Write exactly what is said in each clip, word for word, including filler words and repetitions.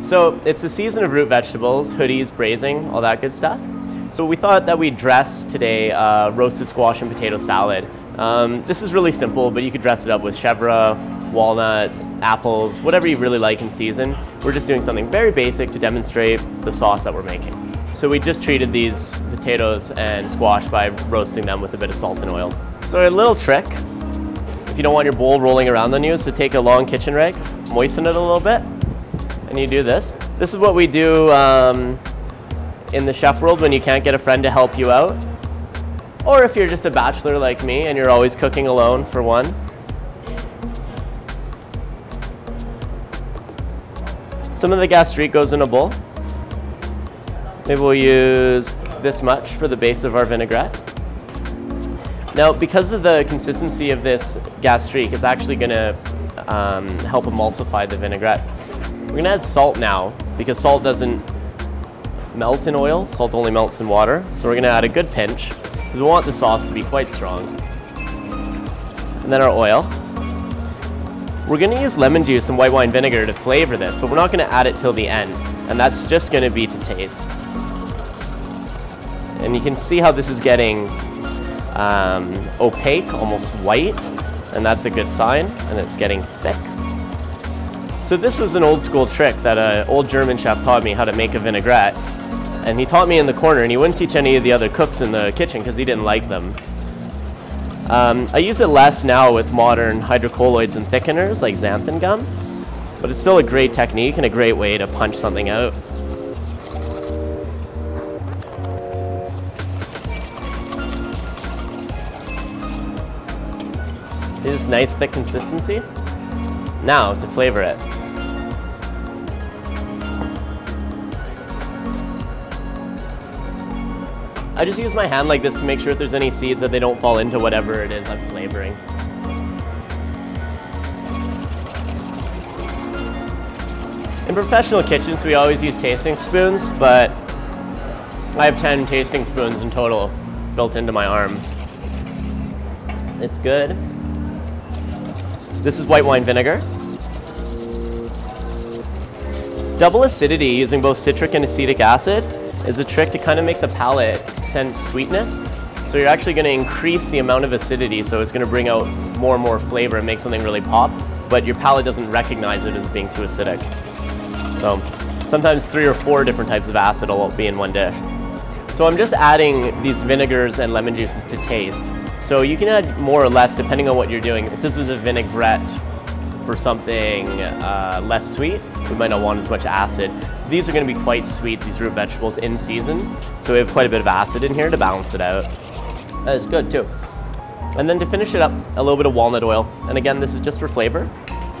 So it's the season of root vegetables, hoodies, braising, all that good stuff. So we thought that we'd dress today uh, roasted squash and potato salad. Um, this is really simple, but you could dress it up with chevre, walnuts, apples, whatever you really like in season. We're just doing something very basic to demonstrate the sauce that we're making. So we just treated these potatoes and squash by roasting them with a bit of salt and oil. So a little trick, if you don't want your bowl rolling around on you, is to take a long kitchen rake, moisten it a little bit, and you do this. This is what we do um, in the chef world when you can't get a friend to help you out. Or if you're just a bachelor like me and you're always cooking alone for one. Some of the gastrique goes in a bowl. Maybe we'll use this much for the base of our vinaigrette. Now, because of the consistency of this gastrique, it's actually gonna um, help emulsify the vinaigrette. We're gonna add salt now, because salt doesn't melt in oil, salt only melts in water. So we're gonna add a good pinch, because we want the sauce to be quite strong. And then our oil. We're gonna use lemon juice and white wine vinegar to flavor this, but we're not gonna add it till the end, and that's just gonna be to taste. And you can see how this is getting um, opaque, almost white, and that's a good sign, and it's getting thick. So this was an old school trick that an old German chef taught me, how to make a vinaigrette, and he taught me in the corner, and he wouldn't teach any of the other cooks in the kitchen because he didn't like them. Um, I use it less now with modern hydrocolloids and thickeners like xanthan gum, but it's still a great technique and a great way to punch something out. See this nice thick consistency? Now to flavor it. I just use my hand like this to make sure if there's any seeds that they don't fall into whatever it is I'm flavoring. In professional kitchens, we always use tasting spoons, but I have ten tasting spoons in total built into my arm. It's good. This is white wine vinegar. Double acidity using both citric and acetic acid is a trick to kind of make the palate sense sweetness. So you're actually going to increase the amount of acidity, so it's going to bring out more and more flavor and make something really pop, but your palate doesn't recognize it as being too acidic. So sometimes three or four different types of acid will be in one dish. So I'm just adding these vinegars and lemon juices to taste. So you can add more or less depending on what you're doing. If this was a vinaigrette for something uh, less sweet, we might not want as much acid. These are going to be quite sweet, these root vegetables in season, so we have quite a bit of acid in here to balance it out. That is good too. And then to finish it up, a little bit of walnut oil. And again, this is just for flavor.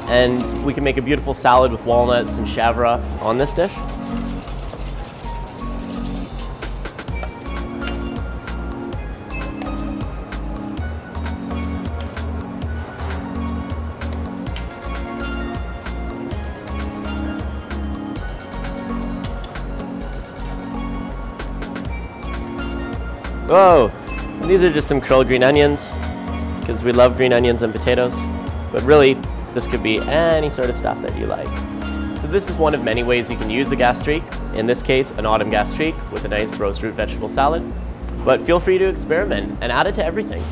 And we can make a beautiful salad with walnuts and chevre on this dish. Whoa, and these are just some curled green onions, because we love green onions and potatoes, but really this could be any sort of stuff that you like. So this is one of many ways you can use a gastrique, in this case an autumn gastrique with a nice roast root vegetable salad, but feel free to experiment and add it to everything.